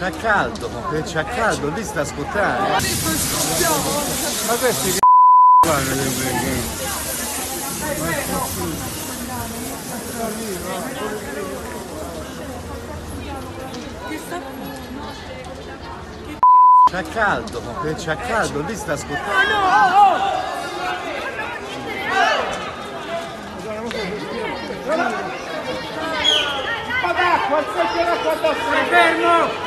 C'ha caldo, lì sta scottando. Ma questi che guarda che c'ha caldo, lì sta scottando. Fermo!